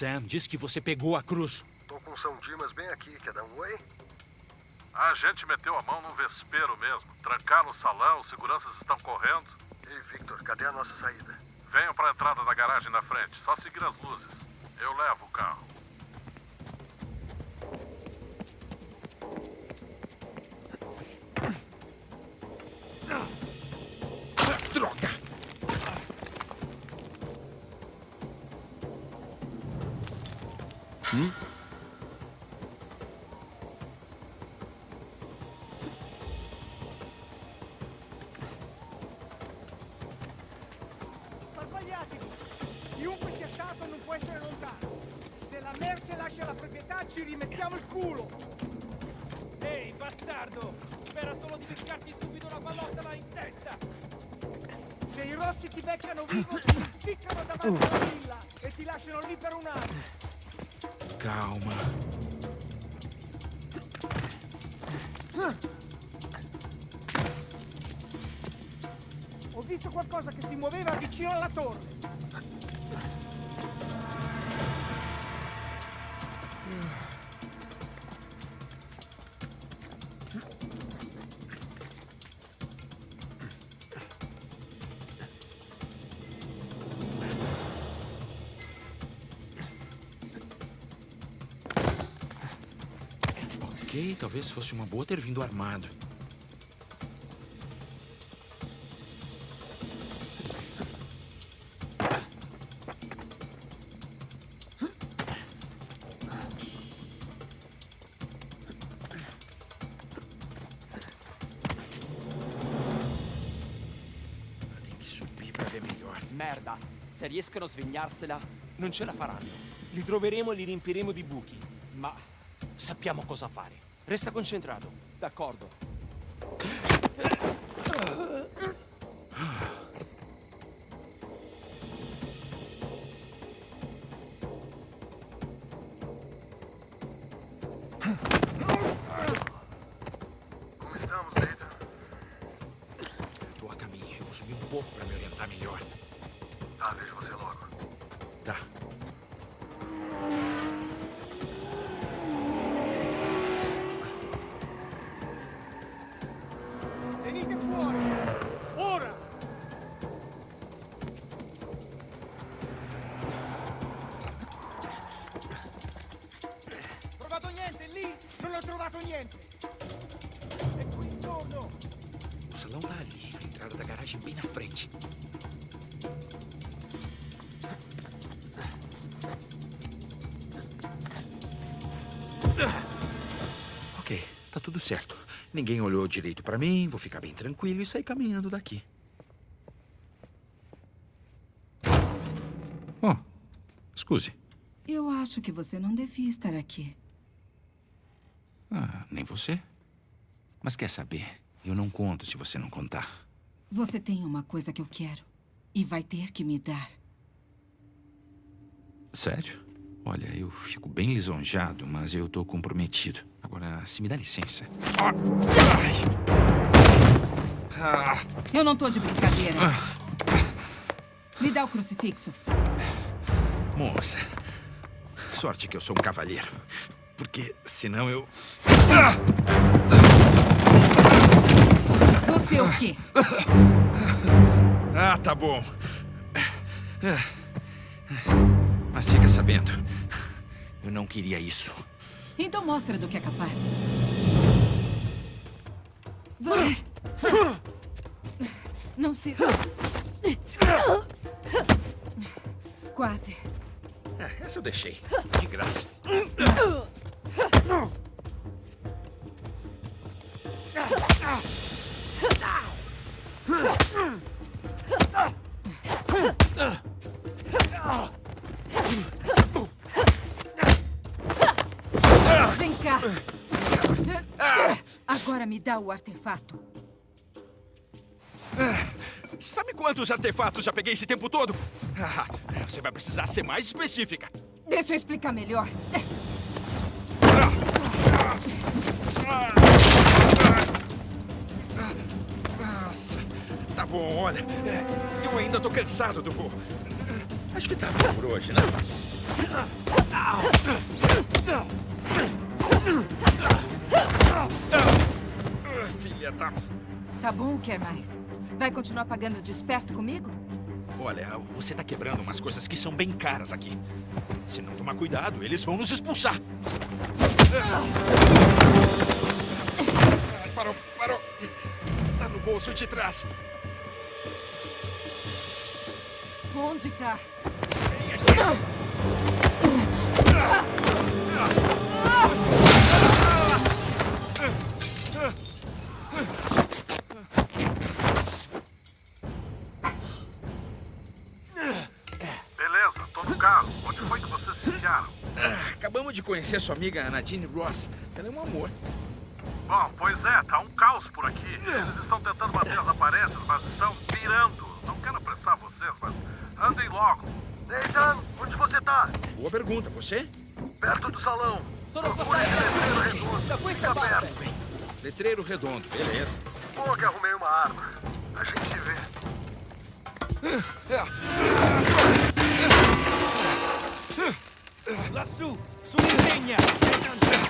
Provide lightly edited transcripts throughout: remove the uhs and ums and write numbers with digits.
Sam disse que você pegou a cruz. Tô com São Dimas bem aqui. Quer dar um oi? A gente meteu a mão num vespeiro mesmo. Trancaram o salão, os seguranças estão correndo. Ei, Victor, cadê a nossa saída? Venham para a entrada da garagem na frente. Só seguir as luzes. Eu levo o carro. Qualcosa che si muoveva vicino alla torre. Ok, talvez fosse uma boa ter vindo armado. Se riescono a svignarsela, non ce la faranno. Li troveremo e li riempiremo di buchi. Ma sappiamo cosa fare. Resta concentrato. D'accordo. Come stiamo, Nathan? Tu a caminho. Eu vou subir pouco para me orientar melhor. Tá, vejo você logo. Tá. Venite fuori! Ora! Trovato niente lì? Non ho trovato niente! E qui intorno! O salão tá ali, a entrada da garagem bem na frente. Tudo certo. Ninguém olhou direito pra mim, vou ficar bem tranquilo e sair caminhando daqui. Oh, excuse. Eu acho que você não devia estar aqui. Ah, nem você? Mas quer saber? Eu não conto se você não contar. Você tem uma coisa que eu quero e vai ter que me dar. Sério? Olha, eu fico bem lisonjeado, mas eu tô comprometido. Agora, se me dá licença. Eu não tô de brincadeira. Me dá o crucifixo. Moça, sorte que eu sou um cavalheiro. Porque, senão eu... Você o quê? Ah, tá bom. Mas fica sabendo, eu não queria isso. Então mostra do que é capaz. Vai. Não se... Quase. É, essa eu deixei, de graça. Vem cá. Agora me dá o artefato. Sabe quantos artefatos já peguei esse tempo todo? Você vai precisar ser mais específica. Deixa eu explicar melhor. Nossa, tá bom, olha. Eu ainda tô cansado do voo. Acho que tá bom por hoje, né? Filha da... Tá bom, quer mais? Vai continuar pagando de esperto comigo? Olha, você tá quebrando umas coisas que são bem caras aqui. Se não tomar cuidado, eles vão nos expulsar. Parou, parou. Tá no bolso de trás. Onde tá? Vem aqui. Acabamos de conhecer sua amiga Nadine Ross. Ela é um amor. Bom, pois é, tá um caos por aqui. Eles estão tentando bater as aparências, mas estão pirando. Não quero apressar vocês, mas andem logo. Nathan, onde você tá? Boa pergunta, você? Perto do salão. Procure esse letreiro redondo. Fica perto. Letreiro redondo, beleza. Boa que arrumei uma arma. A gente se vê. Laçu, sua empenha!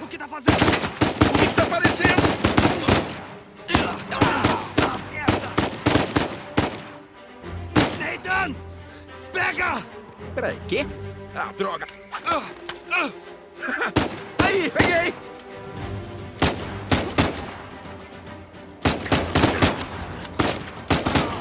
O que tá fazendo? O que tá aparecendo? Nathan! Pega! Peraí, quê? Ah, droga! Aí, peguei!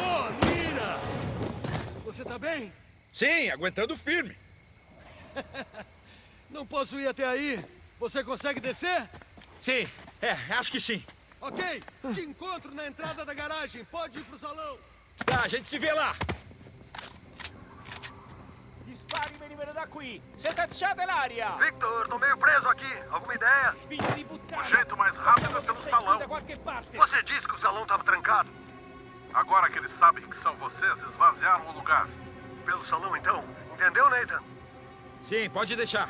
Oh, mira! Você tá bem? Sim, aguentando firme. Não posso ir até aí. Você consegue descer? Sim, acho que sim. Ok, te encontro na entrada da garagem. Pode ir pro salão. Tá, a gente se vê lá. Dispari per liberar qui. Você tá tirado na área. Victor, tô meio preso aqui. Alguma ideia? O jeito mais rápido é pelo salão. Você disse que o salão tava trancado. Agora que eles sabem que são vocês, esvaziaram o lugar. Pelo salão, então. Entendeu, Nathan? Sim, pode deixar.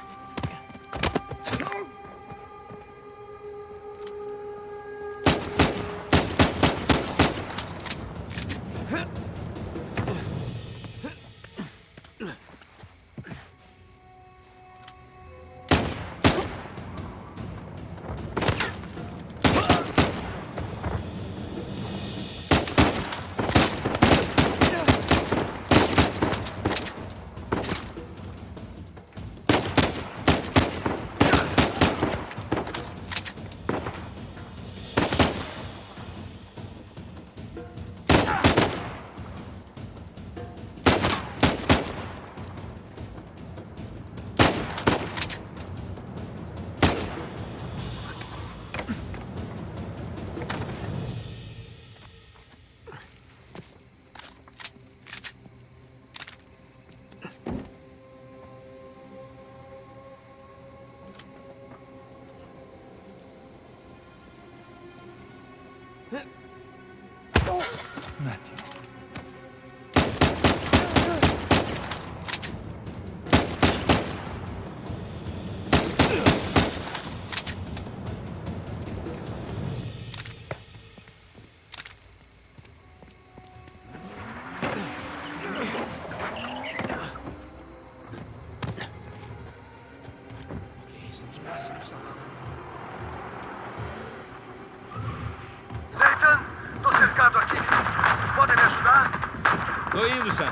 Matthew. Ok, estamos quase no salão. Tô indo, Sam.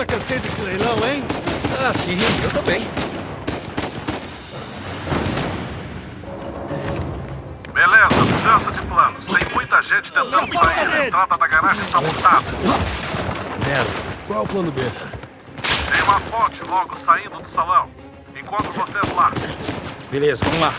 já cansei desse leilão, hein? Ah, sim, eu também. Beleza, mudança de planos. Tem muita gente tentando sair. A entrada da garagem está montada. Merda, qual é o plano B? Tem uma fonte logo saindo do salão. Encontro vocês lá. Beleza, vamos lá.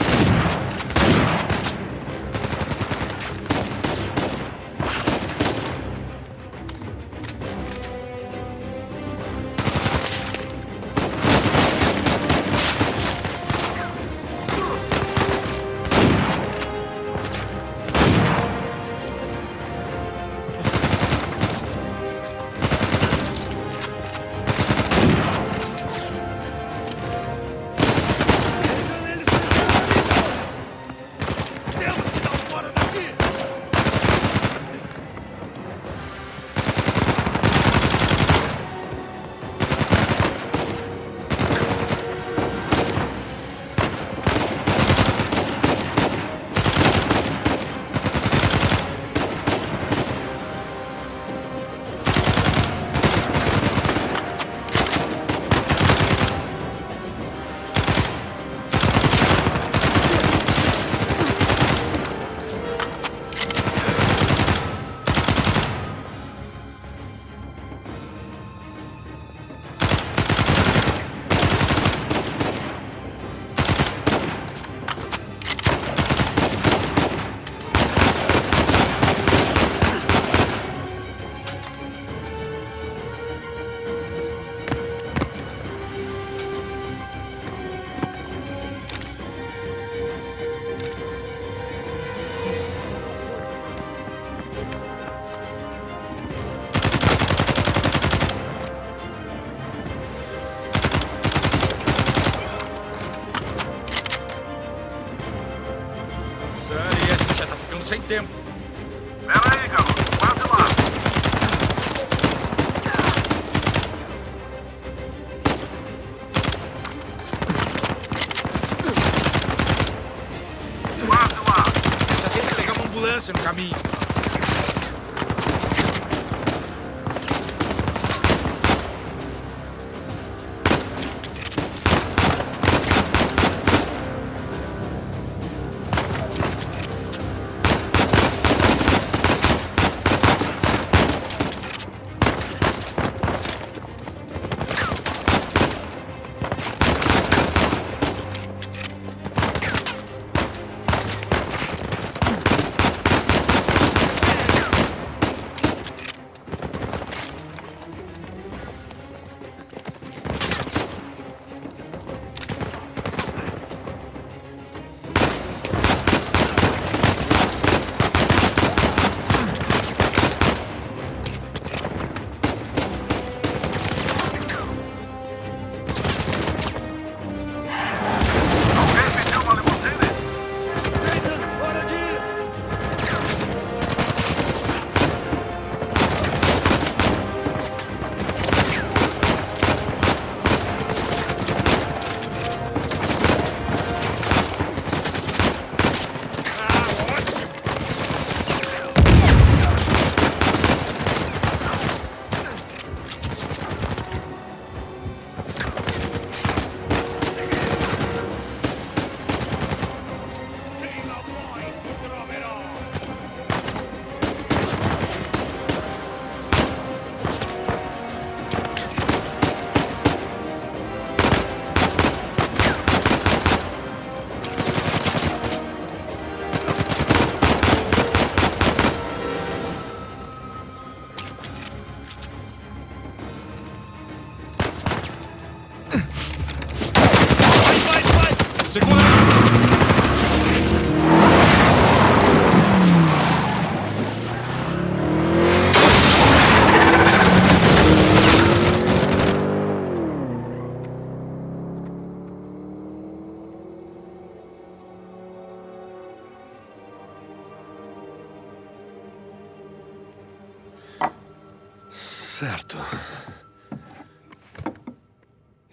Certo.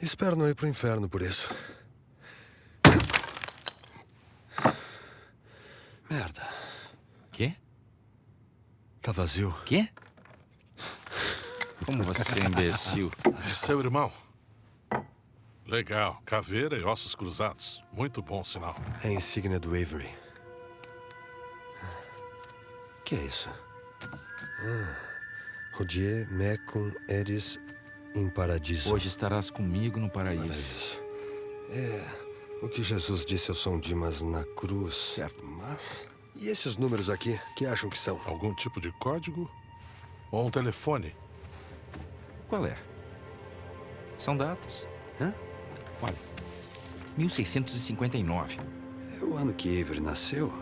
Espero não ir pro inferno por isso. Merda. Quê? Tá vazio. Quê? Como você é imbecil. É seu irmão. Legal. Caveira e ossos cruzados. Muito bom sinal. É a insígnia do Avery. O que é isso? Rodier mecum eris in paradiso. Hoje estarás comigo no paraíso. É o que Jesus disse ao São Dimas na cruz. Certo. Mas... e esses números aqui? Que acham que são? Algum tipo de código? Ou um telefone? Qual é? São datas. Hã? Olha, 1659. É o ano que Avery nasceu?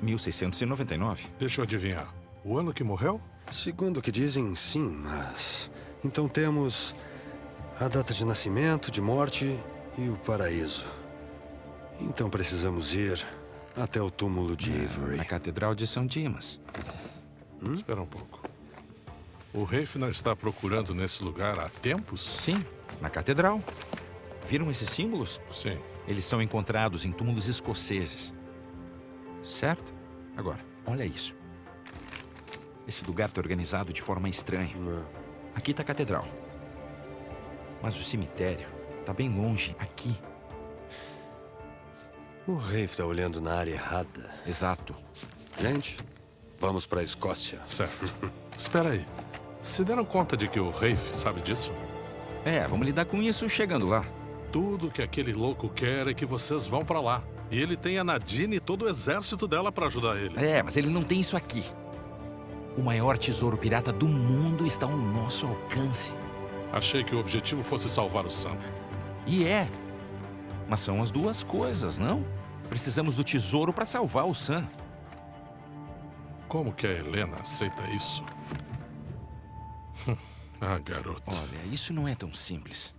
1699. Deixa eu adivinhar. O ano que morreu? Segundo o que dizem, sim, mas... então temos a data de nascimento, de morte e o paraíso. Então precisamos ir até o túmulo de Avery. Na Catedral de São Dimas. Espera um pouco. O Rafe não está procurando nesse lugar há tempos? Sim, na catedral. Viram esses símbolos? Sim. Eles são encontrados em túmulos escoceses. Certo? Agora, olha isso. Esse lugar está organizado de forma estranha. Aqui está a catedral. Mas o cemitério está bem longe, aqui. O Rafe está olhando na área errada. Exato. Gente, vamos para a Escócia. Certo. Espera aí. Se deram conta de que o Rafe sabe disso? É, vamos lidar com isso chegando lá. Tudo que aquele louco quer é que vocês vão pra lá. E ele tem a Nadine e todo o exército dela pra ajudar ele. É, mas ele não tem isso aqui. O maior tesouro pirata do mundo está ao nosso alcance. Achei que o objetivo fosse salvar o Sam. E é. Mas são as duas coisas, não? Precisamos do tesouro pra salvar o Sam. Como que a Helena aceita isso? Ah, garoto. Olha, isso não é tão simples.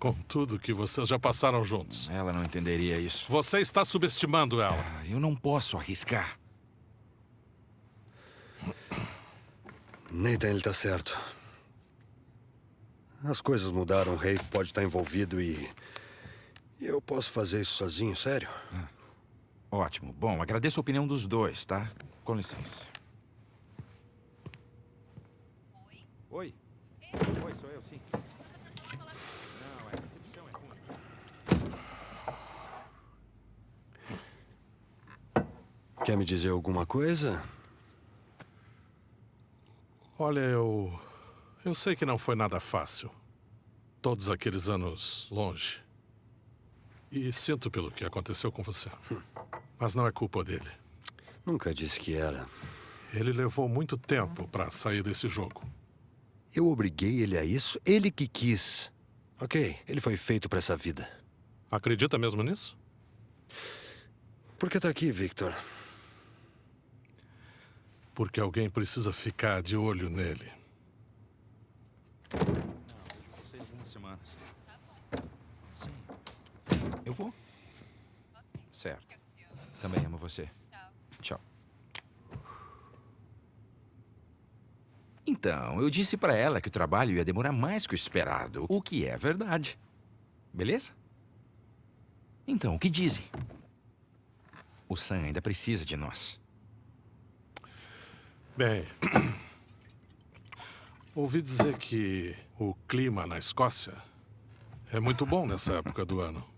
Com tudo que vocês já passaram juntos. Ela não entenderia isso. Você está subestimando ela. Eu não posso arriscar. Nathan, ele tá certo. As coisas mudaram, o Rafe pode estar envolvido e... eu posso fazer isso sozinho, sério? Ótimo. Bom, agradeço a opinião dos dois, tá? Com licença. Oi? Oi, sou eu, sim. Não, a recepção é ruim. Quer me dizer alguma coisa? Olha, eu sei que não foi nada fácil. Todos aqueles anos longe. E sinto pelo que aconteceu com você. Mas não é culpa dele. Nunca disse que era. Ele levou muito tempo pra sair desse jogo. Eu obriguei ele a isso? Ele que quis. Ok, ele foi feito pra essa vida. Acredita mesmo nisso? Por que tá aqui, Victor? Porque alguém precisa ficar de olho nele. Eu vou sair algumas semanas. Tá bom. Sim. Eu vou. Okay. Certo. Também amo você. Tchau. Então, eu disse pra ela que o trabalho ia demorar mais que o esperado, o que é verdade. Beleza? Então, o que dizem? O Sam ainda precisa de nós. Bem, ouvi dizer que o clima na Escócia é muito bom nessa época do ano.